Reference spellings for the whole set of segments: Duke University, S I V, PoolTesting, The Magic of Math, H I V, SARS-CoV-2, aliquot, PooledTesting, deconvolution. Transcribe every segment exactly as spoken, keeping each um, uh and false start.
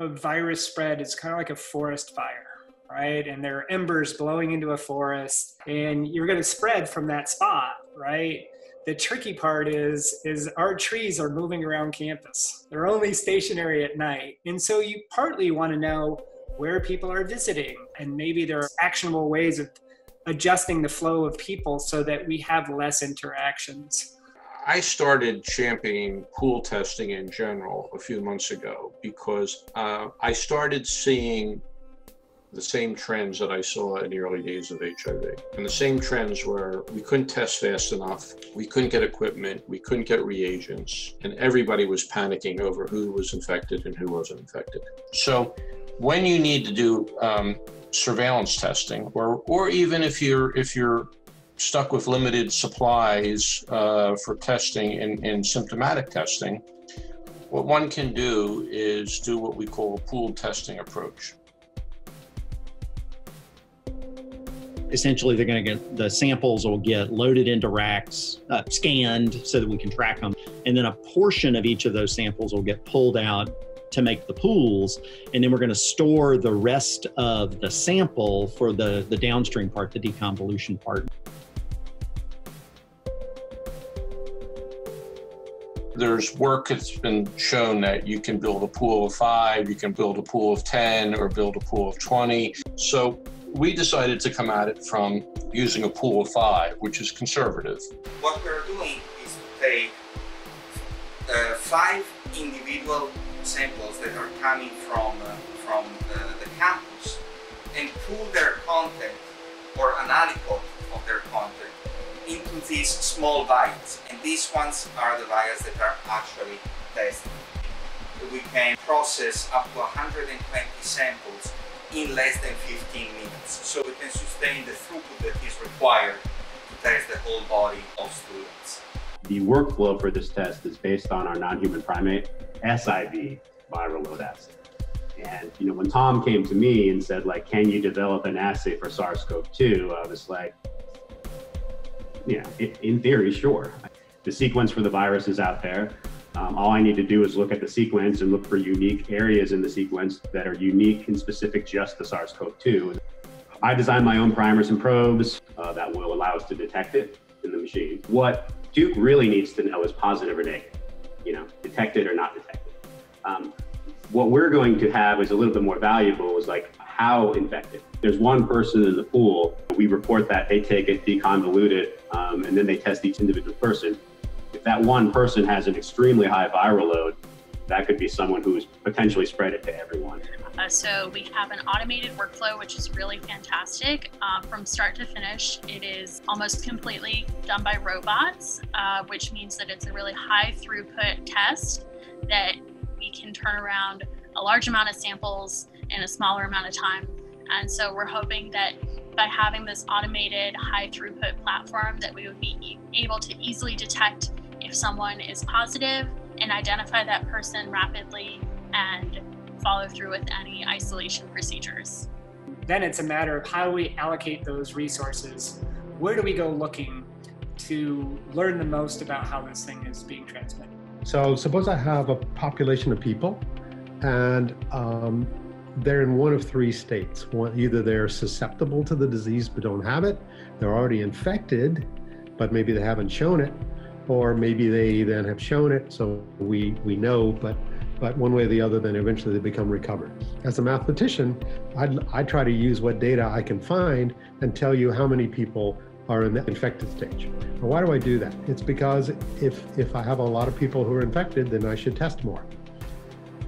a virus spread is kind of like a forest fire, right? And there are embers blowing into a forest, and you're going to spread from that spot, right? The tricky part is, is our trees are moving around campus. They're only stationary at night. And so you partly want to know where people are visiting, and maybe there are actionable ways of adjusting the flow of people so that we have less interactions. I started championing pool testing in general a few months ago because uh, I started seeing the same trends that I saw in the early days of H I V. And the same trends were we couldn't test fast enough, we couldn't get equipment, we couldn't get reagents, and everybody was panicking over who was infected and who wasn't infected. So when you need to do um, surveillance testing, or, or even if you're, if you're stuck with limited supplies uh, for testing and, and symptomatic testing, what one can do is do what we call a pooled testing approach. Essentially, they're going to get the samples will get loaded into racks, uh, scanned so that we can track them. And then a portion of each of those samples will get pulled out to make the pools. And then we're going to store the rest of the sample for the, the downstream part, the deconvolution part. There's work that's been shown that you can build a pool of five, you can build a pool of ten, or build a pool of twenty. So we decided to come at it from using a pool of five, which is conservative. What we're doing is to take uh, five individual samples that are coming from, uh, from the, the campus and pool their content or an aliquot of their content into these small vials. And these ones are the vials that are actually tested. We can process up to one hundred twenty samples in less than fifteen minutes, so we can sustain the throughput that is required to test the whole body of students. The workflow for this test is based on our non-human primate S I V viral load assay. And you know, when Tom came to me and said, like, can you develop an assay for SARS CoV two? I was like, yeah, in theory, sure. The sequence for the virus is out there. Um, all I need to do is look at the sequence and look for unique areas in the sequence that are unique and specific just to SARS CoV two. I designed my own primers and probes uh, that will allow us to detect it in the machine. What Duke really needs to know is positive or negative, you know, detected or not detected. Um, what we're going to have is a little bit more valuable is like how infected. There's one person in the pool, we report that, they take it, deconvolute it, um, and then they test each individual person. If that one person has an extremely high viral load, that could be someone who's potentially spread it to everyone. Uh, so we have an automated workflow, which is really fantastic. Uh, from start to finish, it is almost completely done by robots, uh, which means that it's a really high throughput test that we can turn around a large amount of samples in a smaller amount of time. And so we're hoping that by having this automated high throughput platform that we would be e able to easily detect if someone is positive and identify that person rapidly and follow through with any isolation procedures. Then it's a matter of how do we allocate those resources? Where do we go looking to learn the most about how this thing is being transmitted? So suppose I have a population of people and um, they're in one of three states. One, either they're susceptible to the disease but don't have it, they're already infected, but maybe they haven't shown it, or maybe they then have shown it, so we, we know, but, but one way or the other, then eventually they become recovered. As a mathematician, I'd, I try to use what data I can find and tell you how many people are in the infected stage. Now, why do I do that? It's because if, if I have a lot of people who are infected, then I should test more.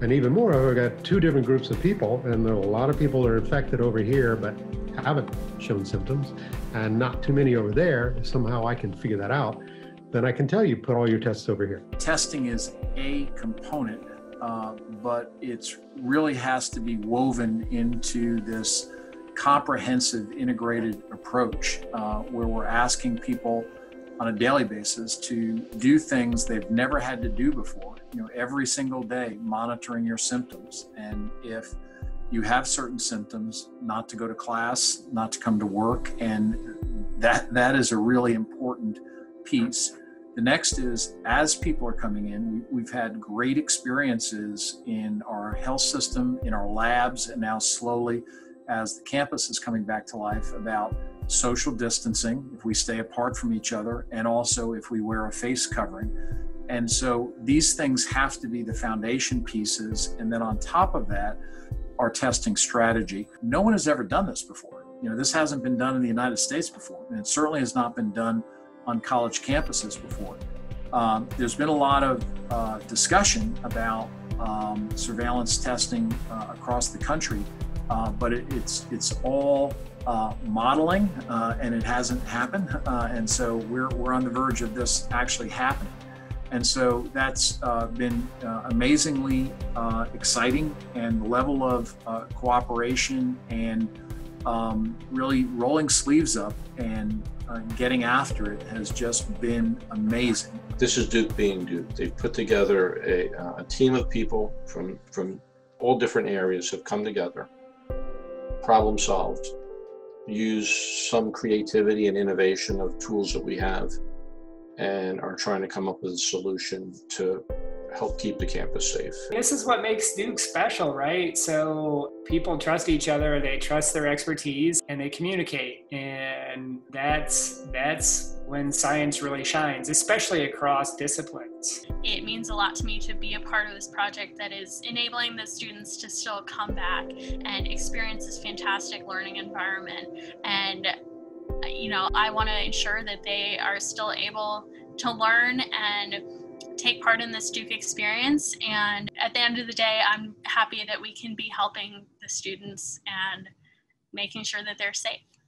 And even more, I've got two different groups of people, and there are a lot of people that are infected over here but haven't shown symptoms, and not too many over there. If somehow I can figure that out, then I can tell you, put all your tests over here. Testing is a component, uh, but it's really has to be woven into this comprehensive, integrated approach uh, where we're asking people on a daily basis to do things they've never had to do before. You know, every single day, monitoring your symptoms. And if you have certain symptoms, not to go to class, not to come to work. And that that is a really important piece. The next is, as people are coming in, we've had great experiences in our health system, in our labs, and now slowly as the campus is coming back to life about social distancing, if we stay apart from each other, and also if we wear a face covering. And so these things have to be the foundation pieces. And then on top of that, our testing strategy. No one has ever done this before. You know, this hasn't been done in the United States before, and it certainly has not been done on college campuses before. Um, there's been a lot of uh, discussion about um, surveillance testing uh, across the country, uh, but it, it's, it's all uh, modeling uh, and it hasn't happened. Uh, and so we're, we're on the verge of this actually happening. And so that's uh, been uh, amazingly uh, exciting, and the level of uh, cooperation and um, really rolling sleeves up and uh, getting after it has just been amazing. This is Duke being Duke. They've put together a, uh, a team of people from, from all different areas have come together, problem solved, use some creativity and innovation of tools that we have, and are trying to come up with a solution to help keep the campus safe. This is what makes Duke special, right? So people trust each other, they trust their expertise, and they communicate. And that's, that's when science really shines, especially across disciplines. It means a lot to me to be a part of this project that is enabling the students to still come back and experience this fantastic learning environment. And you know, I want to ensure that they are still able to learn and take part in this Duke experience. And at the end of the day, I'm happy that we can be helping the students and making sure that they're safe.